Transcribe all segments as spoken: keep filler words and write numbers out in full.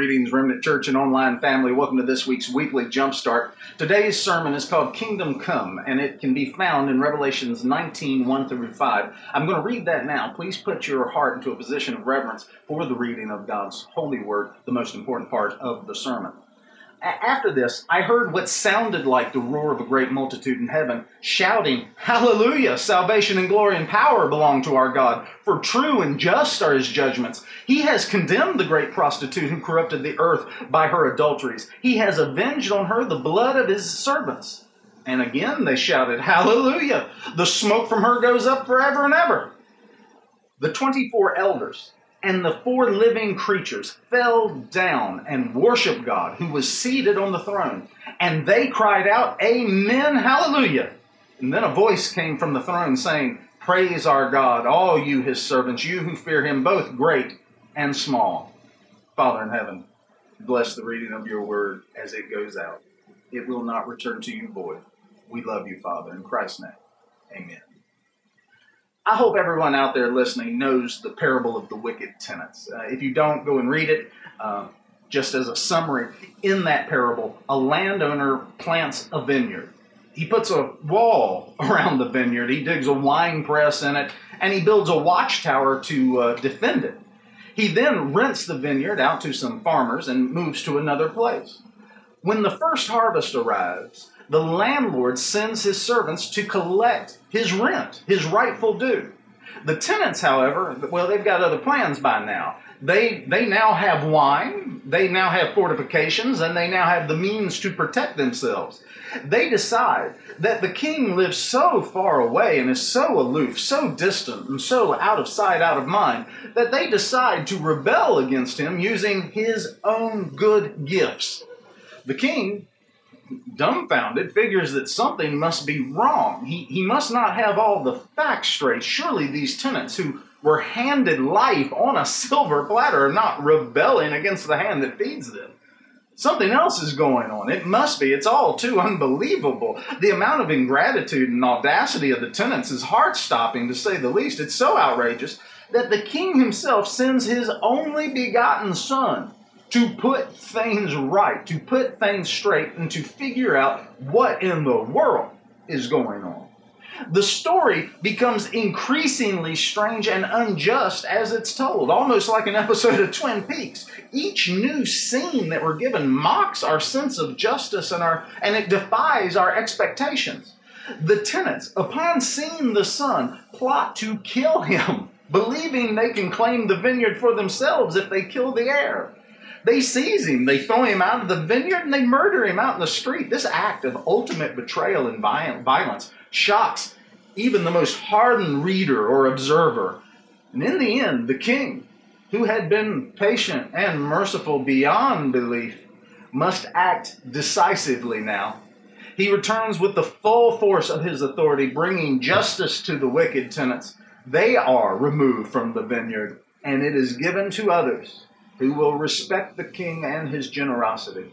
Greetings, Remnant Church and online family. Welcome to this week's Weekly Jumpstart. Today's sermon is called Kingdom Come, and it can be found in Revelations nineteen, one through five. I'm going to read that now. Please put your heart into a position of reverence for the reading of God's holy word, the most important part of the sermon. After this, I heard what sounded like the roar of a great multitude in heaven, shouting, "Hallelujah! Salvation and glory and power belong to our God, for true and just are his judgments. He has condemned the great prostitute who corrupted the earth by her adulteries. He has avenged on her the blood of his servants." And again they shouted, "Hallelujah! The smoke from her goes up forever and ever." The twenty-four elders and the four living creatures fell down and worshiped God, who was seated on the throne. And they cried out, "Amen, hallelujah." And then a voice came from the throne saying, "Praise our God, all you his servants, you who fear him, both great and small." Father in heaven, bless the reading of your word as it goes out. It will not return to you void. We love you, Father, in Christ's name. Amen. I hope everyone out there listening knows the parable of the wicked tenants. Uh, if you don't, go and read it. Uh, just as a summary, in that parable, a landowner plants a vineyard. He puts a wall around the vineyard, he digs a wine press in it, and he builds a watchtower to uh, defend it. He then rents the vineyard out to some farmers and moves to another place. When the first harvest arrives, the landlord sends his servants to collect his rent, his rightful due. The tenants, however, well, they've got other plans by now. They, they now have wine, they now have fortifications, and they now have the means to protect themselves. They decide that the king lives so far away and is so aloof, so distant, and so out of sight, out of mind, that they decide to rebel against him using his own good gifts. The king, dumbfounded, figures that something must be wrong. He, he must not have all the facts straight. Surely these tenants who were handed life on a silver platter are not rebelling against the hand that feeds them. Something else is going on. It must be. It's all too unbelievable. The amount of ingratitude and audacity of the tenants is heart-stopping, to say the least. It's so outrageous that the king himself sends his only begotten son to put things right, to put things straight, and to figure out what in the world is going on. The story becomes increasingly strange and unjust as it's told, almost like an episode of Twin Peaks. Each new scene that we're given mocks our sense of justice and our, and it defies our expectations. The tenants, upon seeing the son, plot to kill him, believing they can claim the vineyard for themselves if they kill the heir. They seize him, they throw him out of the vineyard, and they murder him out in the street. This act of ultimate betrayal and violence shocks even the most hardened reader or observer. And in the end, the king, who had been patient and merciful beyond belief, must act decisively now. He returns with the full force of his authority, bringing justice to the wicked tenants. They are removed from the vineyard, and it is given to others who will respect the king and his generosity.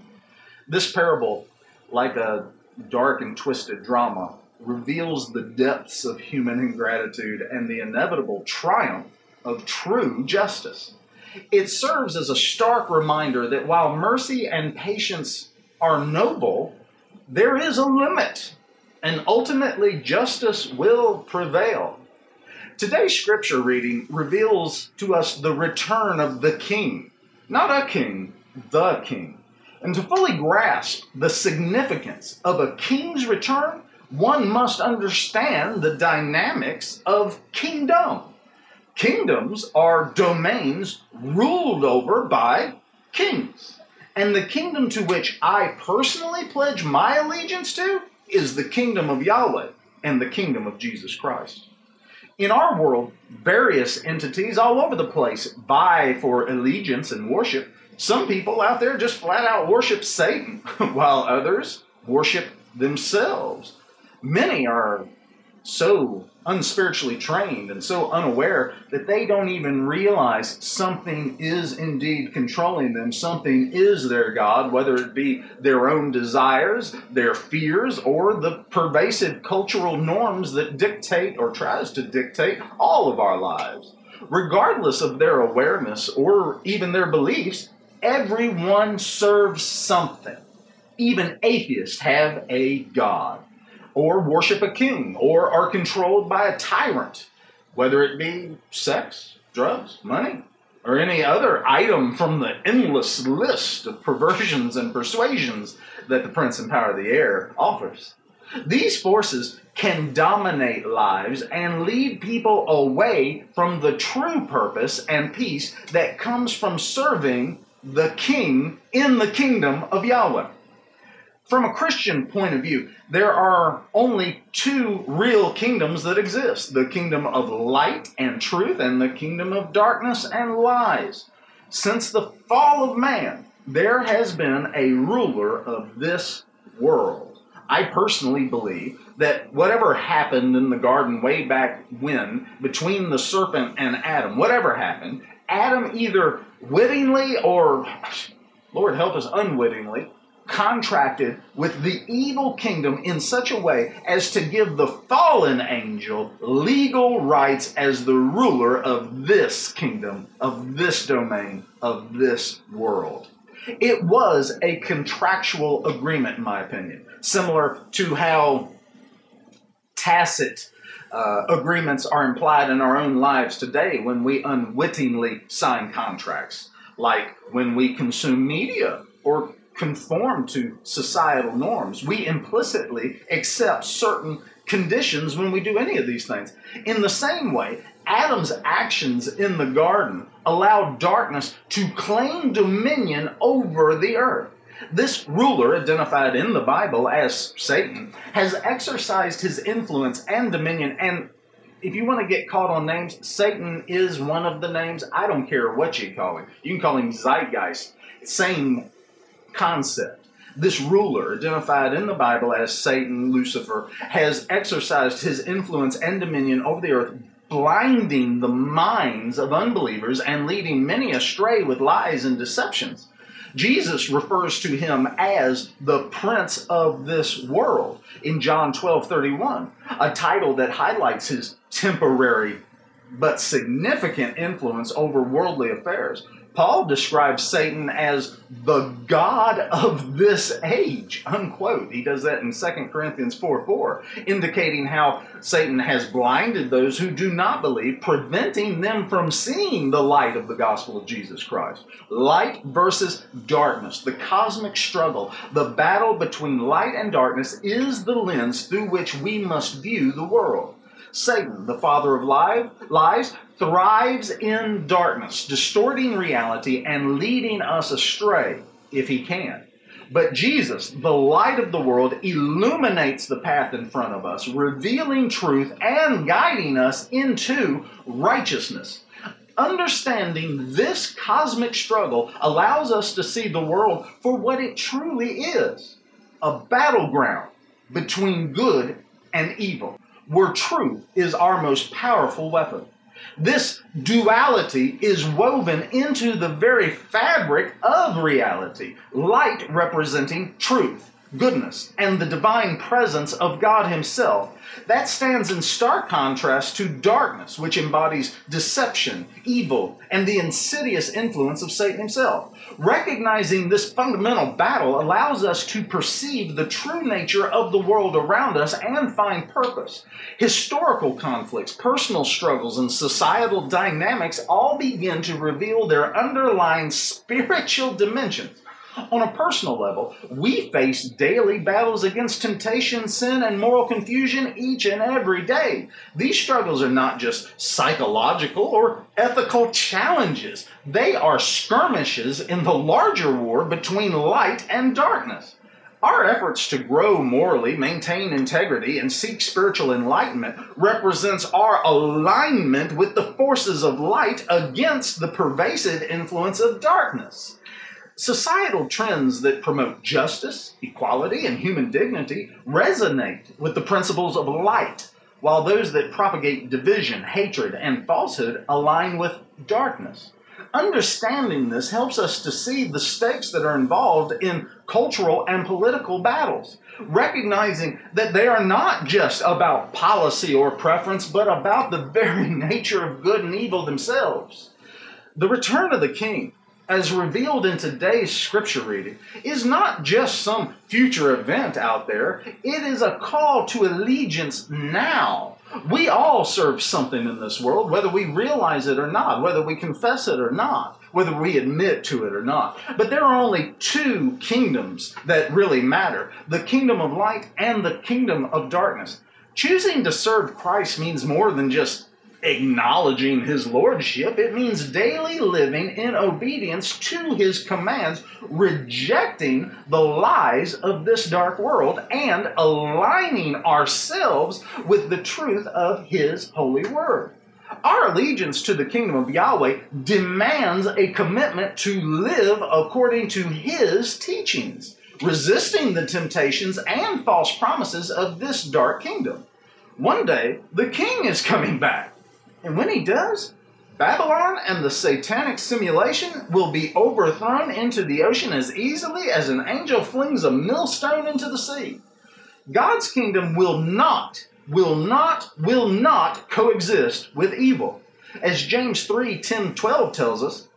This parable, like a dark and twisted drama, reveals the depths of human ingratitude and the inevitable triumph of true justice. It serves as a stark reminder that while mercy and patience are noble, there is a limit, and ultimately justice will prevail. Today's scripture reading reveals to us the return of the king. Not a king, the king. And to fully grasp the significance of a king's return, one must understand the dynamics of kingdom. Kingdoms are domains ruled over by kings. And the kingdom to which I personally pledge my allegiance to is the kingdom of Yahweh and the kingdom of Jesus Christ. In our world, various entities all over the place vie for allegiance and worship. Some people out there just flat out worship Satan, while others worship themselves. Many are so unspiritually trained and so unaware that they don't even realize something is indeed controlling them. Something is their God, whether it be their own desires, their fears, or the pervasive cultural norms that dictate or tries to dictate all of our lives. Regardless of their awareness or even their beliefs, Everyone serves something. Even atheists have a god, or worship a king, or are controlled by a tyrant, whether it be sex, drugs, money, or any other item from the endless list of perversions and persuasions that the prince in power of the air offers. These forces can dominate lives and lead people away from the true purpose and peace that comes from serving the king in the kingdom of Yahweh. From a Christian point of view, there are only two real kingdoms that exist, the kingdom of light and truth and the kingdom of darkness and lies. Since the fall of man, there has been a ruler of this world. I personally believe that whatever happened in the garden way back when, between the serpent and Adam, whatever happened, Adam either wittingly or, Lord help us, unwittingly, contracted with the evil kingdom in such a way as to give the fallen angel legal rights as the ruler of this kingdom, of this domain, of this world. It was a contractual agreement, in my opinion, similar to how tacit uh, agreements are implied in our own lives today when we unwittingly sign contracts, like when we consume media or conform to societal norms. We implicitly accept certain conditions when we do any of these things. In the same way, Adam's actions in the garden allowed darkness to claim dominion over the earth. This ruler, identified in the Bible as Satan, has exercised his influence and dominion. And if you want to get caught on names, Satan is one of the names. I don't care what you call him. You can call him Zeitgeist. Same concept. This ruler, identified in the Bible as Satan, Lucifer, has exercised his influence and dominion over the earth, blinding the minds of unbelievers and leading many astray with lies and deceptions. Jesus refers to him as the prince of this world in John twelve thirty-one, a title that highlights his temporary but significant influence over worldly affairs. Paul describes Satan as the god of this age, unquote. He does that in Second Corinthians four four, indicating how Satan has blinded those who do not believe, preventing them from seeing the light of the gospel of Jesus Christ. Light versus darkness, the cosmic struggle, the battle between light and darkness is the lens through which we must view the world. Satan, the father of lies, thrives in darkness, distorting reality and leading us astray if he can. But Jesus, the light of the world, illuminates the path in front of us, revealing truth and guiding us into righteousness. Understanding this cosmic struggle allows us to see the world for what it truly is, a battleground between good and evil, where truth is our most powerful weapon. This duality is woven into the very fabric of reality, light representing truth, goodness, and the divine presence of God himself. That stands in stark contrast to darkness, which embodies deception, evil, and the insidious influence of Satan himself. Recognizing this fundamental battle allows us to perceive the true nature of the world around us and find purpose. Historical conflicts, personal struggles, and societal dynamics all begin to reveal their underlying spiritual dimensions. On a personal level, we face daily battles against temptation, sin, and moral confusion each and every day. These struggles are not just psychological or ethical challenges. They are skirmishes in the larger war between light and darkness. Our efforts to grow morally, maintain integrity, and seek spiritual enlightenment represents our alignment with the forces of light against the pervasive influence of darkness. Societal trends that promote justice, equality, and human dignity resonate with the principles of light, while those that propagate division, hatred, and falsehood align with darkness. Understanding this helps us to see the stakes that are involved in cultural and political battles, recognizing that they are not just about policy or preference, but about the very nature of good and evil themselves. The return of the king as revealed in today's scripture reading, is not just some future event out there. It is a call to allegiance now. We all serve something in this world, whether we realize it or not, whether we confess it or not, whether we admit to it or not. But there are only two kingdoms that really matter, the kingdom of light and the kingdom of darkness. Choosing to serve Christ means more than just acknowledging his lordship. It means daily living in obedience to his commands, rejecting the lies of this dark world and aligning ourselves with the truth of his holy word. Our allegiance to the kingdom of Yahweh demands a commitment to live according to his teachings, resisting the temptations and false promises of this dark kingdom. One day, the king is coming back. And when he does, Babylon and the satanic simulation will be overthrown into the ocean as easily as an angel flings a millstone into the sea. God's kingdom will not, will not, will not coexist with evil. As James three, ten, twelve tells us,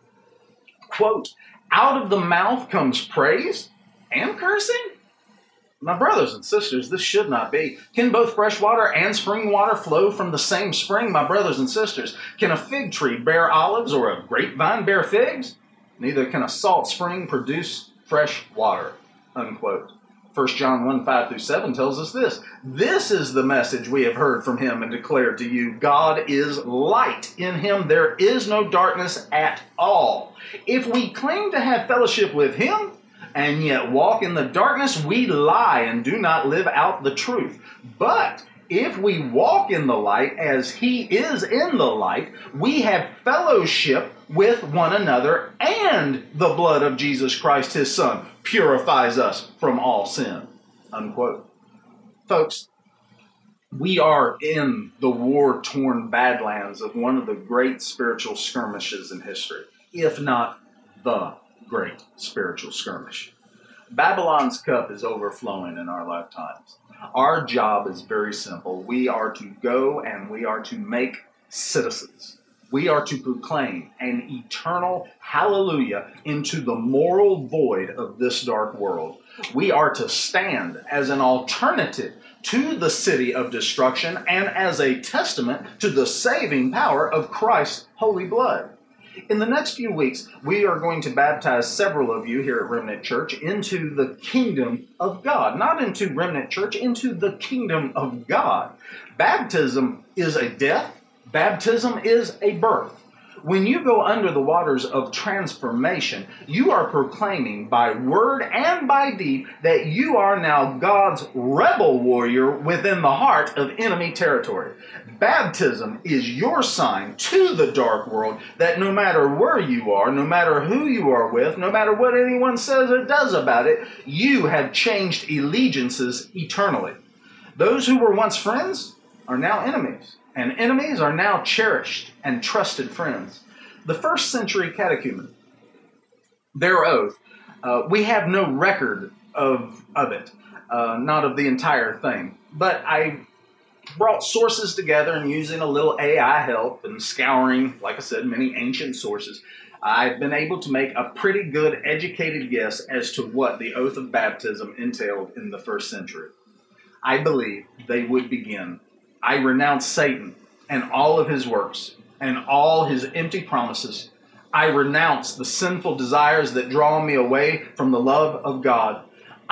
quote, out of the mouth comes praise and cursing. My brothers and sisters, this should not be. Can both fresh water and spring water flow from the same spring? My brothers and sisters, can a fig tree bear olives or a grapevine bear figs? Neither can a salt spring produce fresh water, unquote. First John one, five through seven tells us this. This is the message we have heard from him and declared to you. God is light. In him there is no darkness at all. If we claim to have fellowship with him, and yet walk in the darkness, we lie and do not live out the truth. But if we walk in the light as he is in the light, we have fellowship with one another, and the blood of Jesus Christ, his son, purifies us from all sin, unquote. Folks, we are in the war-torn badlands of one of the great spiritual skirmishes in history, if not the great spiritual skirmish. Babylon's cup is overflowing in our lifetimes. Our job is very simple. We are to go and we are to make citizens. We are to proclaim an eternal hallelujah into the moral void of this dark world. We are to stand as an alternative to the city of destruction and as a testament to the saving power of Christ's holy blood. In the next few weeks, we are going to baptize several of you here at Remnant Church into the kingdom of God. Not into Remnant Church, into the kingdom of God. Baptism is a death. Baptism is a birth. When you go under the waters of transformation, you are proclaiming by word and by deed that you are now God's rebel warrior within the heart of enemy territory. Baptism is your sign to the dark world that no matter where you are, no matter who you are with, no matter what anyone says or does about it, you have changed allegiances eternally. Those who were once friends are now enemies. And enemies are now cherished and trusted friends. The first century catechumen, their oath, uh, we have no record of, of it, uh, not of the entire thing. But I brought sources together and using a little A I help and scouring, like I said, many ancient sources, I've been able to make a pretty good educated guess as to what the oath of baptism entailed in the first century. I believe they would begin, I renounce Satan and all of his works and all his empty promises. I renounce the sinful desires that draw me away from the love of God.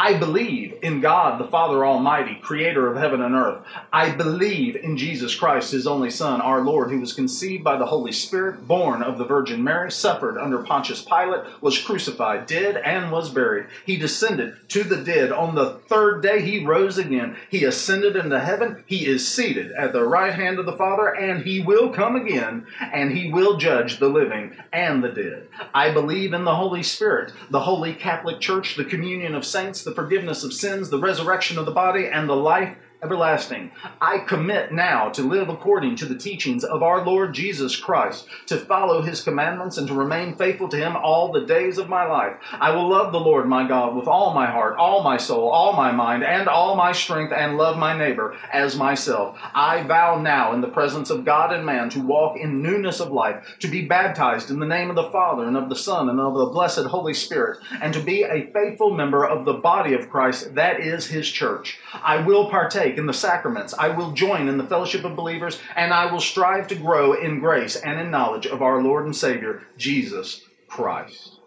I believe in God, the Father Almighty, creator of heaven and earth. I believe in Jesus Christ, his only Son, our Lord, who was conceived by the Holy Spirit, born of the Virgin Mary, suffered under Pontius Pilate, was crucified, dead, and was buried. He descended to the dead. On the third day, he rose again. He ascended into heaven. He is seated at the right hand of the Father, and he will come again, and he will judge the living and the dead. I believe in the Holy Spirit, the Holy Catholic Church, the communion of saints, the forgiveness of sins, the resurrection of the body, and the life everlasting. I commit now to live according to the teachings of our Lord Jesus Christ, to follow his commandments and to remain faithful to him all the days of my life. I will love the Lord my God with all my heart, all my soul, all my mind, and all my strength, and love my neighbor as myself. I vow now in the presence of God and man to walk in newness of life, to be baptized in the name of the Father and of the Son and of the blessed Holy Spirit, and to be a faithful member of the body of Christ, that is his church. I will partake in the sacraments, I will join in the fellowship of believers, and I will strive to grow in grace and in knowledge of our Lord and Savior, Jesus Christ.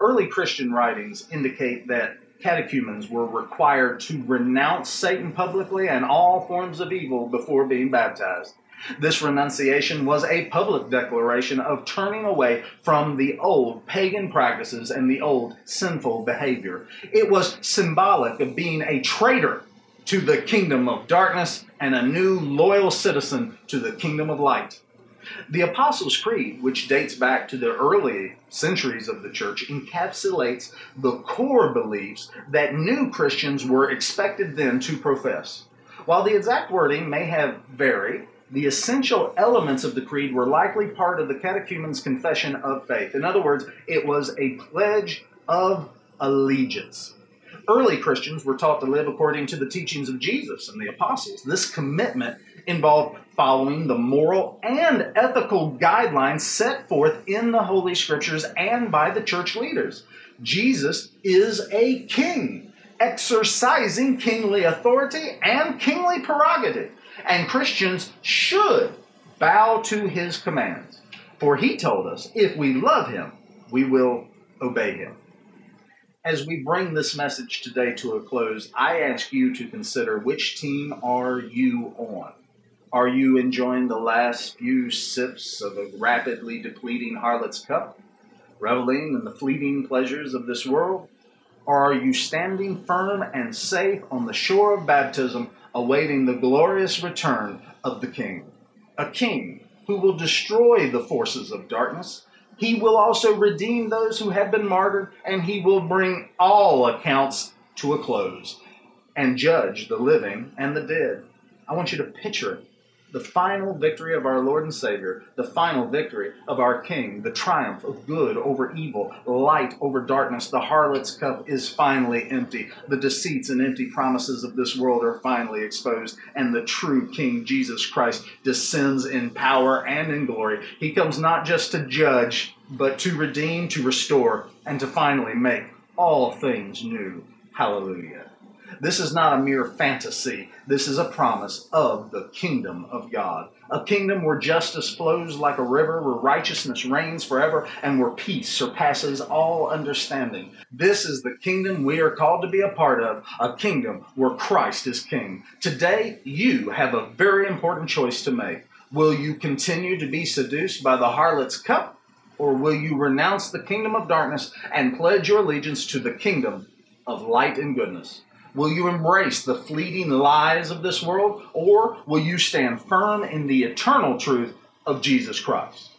Early Christian writings indicate that catechumens were required to renounce Satan publicly and all forms of evil before being baptized. This renunciation was a public declaration of turning away from the old pagan practices and the old sinful behavior. It was symbolic of being a traitor to the kingdom of darkness, and a new loyal citizen to the kingdom of light. The Apostles' Creed, which dates back to the early centuries of the church, encapsulates the core beliefs that new Christians were expected then to profess. While the exact wording may have varied, the essential elements of the creed were likely part of the catechumen's confession of faith. In other words, it was a pledge of allegiance. Early Christians were taught to live according to the teachings of Jesus and the apostles. This commitment involved following the moral and ethical guidelines set forth in the Holy Scriptures and by the church leaders. Jesus is a king, exercising kingly authority and kingly prerogative, and Christians should bow to his commands. For he told us, if we love him, we will obey him. As we bring this message today to a close, I ask you to consider, which team are you on? Are you enjoying the last few sips of a rapidly depleting harlot's cup, reveling in the fleeting pleasures of this world? Or are you standing firm and safe on the shore of baptism, awaiting the glorious return of the King? A King who will destroy the forces of darkness. He will also redeem those who have been martyred, and he will bring all accounts to a close and judge the living and the dead. I want you to picture the final victory of our Lord and Savior, the final victory of our King, the triumph of good over evil, light over darkness. The harlot's cup is finally empty. The deceits and empty promises of this world are finally exposed, and the true King, Jesus Christ, descends in power and in glory. He comes not just to judge, but to redeem, to restore, and to finally make all things new. Hallelujah. This is not a mere fantasy. This is a promise of the kingdom of God. A kingdom where justice flows like a river, where righteousness reigns forever, and where peace surpasses all understanding. This is the kingdom we are called to be a part of, a kingdom where Christ is king. Today, you have a very important choice to make. Will you continue to be seduced by the harlot's cup, or will you renounce the kingdom of darkness and pledge your allegiance to the kingdom of light and goodness? Will you embrace the fleeting lies of this world, or will you stand firm in the eternal truth of Jesus Christ?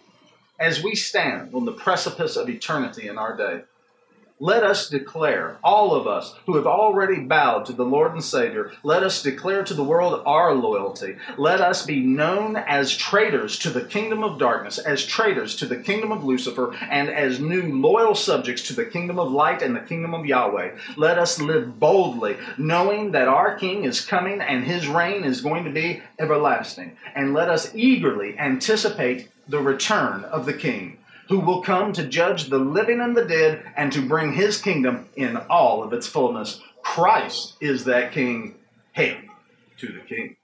As we stand on the precipice of eternity in our day, let us declare, all of us who have already bowed to the Lord and Savior, let us declare to the world our loyalty. Let us be known as traitors to the kingdom of darkness, as traitors to the kingdom of Lucifer, and as new loyal subjects to the kingdom of light and the kingdom of Yahweh. Let us live boldly, knowing that our King is coming and his reign is going to be everlasting. And let us eagerly anticipate the return of the King, who will come to judge the living and the dead and to bring his kingdom in all of its fullness. Christ is that King. Hail to the King.